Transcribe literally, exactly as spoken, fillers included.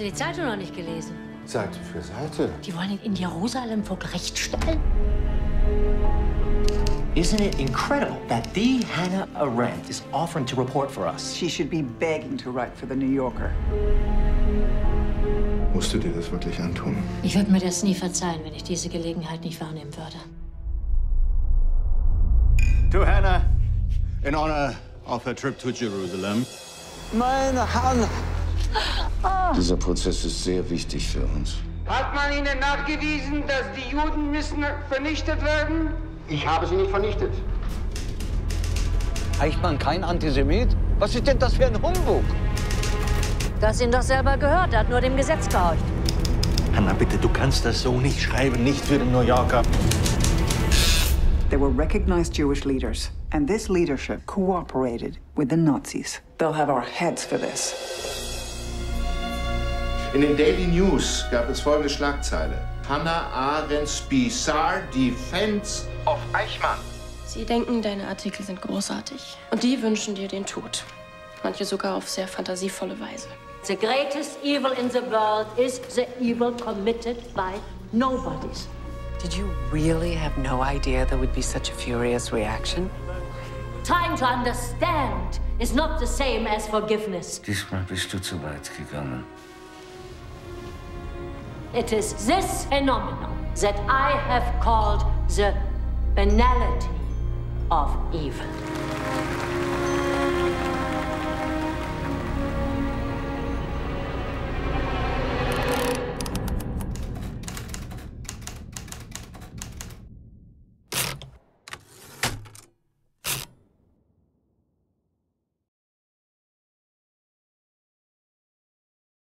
du die Zeitung noch nicht gelesen? Seite für Seite. Die wollen ihn in Jerusalem vor Gericht stellen? Isn't it incredible that the Hannah Arendt is offering to report for us? She should be begging to write for the New Yorker. Musst du dir das wirklich antun? Ich würde mir das nie verzeihen, wenn ich diese Gelegenheit nicht wahrnehmen würde. To Hannah, in honor of her trip to Jerusalem. Meine Hannah! Oh. Dieser Prozess ist sehr wichtig für uns. Hat man Ihnen nachgewiesen, dass die Juden müssen vernichtet werden? Ich habe sie nicht vernichtet. Eichmann kein Antisemit? Was ist denn das für ein Humbug? Du hast ihn doch selber gehört, er hat nur dem Gesetz gehorcht. Hannah, bitte, du kannst das so nicht schreiben, nicht für den New Yorker. There were recognized Jewish leaders, and this leadership cooperated with the Nazis. They'll have our heads for this. In den Daily News gab es folgende Schlagzeile. Hannah Arendts bizarre defense of Eichmann. Sie denken, deine Artikel sind großartig. Und die wünschen dir den Tod. Manche sogar auf sehr fantasievolle Weise. The greatest evil in the world is the evil committed by nobodies. Did you really have no idea there would be such a furious reaction? Trying to understand is not the same as forgiveness. Diesmal bist du zu weit gegangen. It is this phenomenon that I have called the banality of evil.